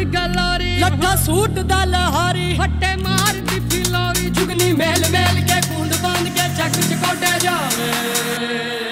दी गलारी लट्ठा सूट दा लहारी हट्टे मार दी फिलौरी जुगनी मेल मेल के कूंड बांध के चक चकोटे जावे।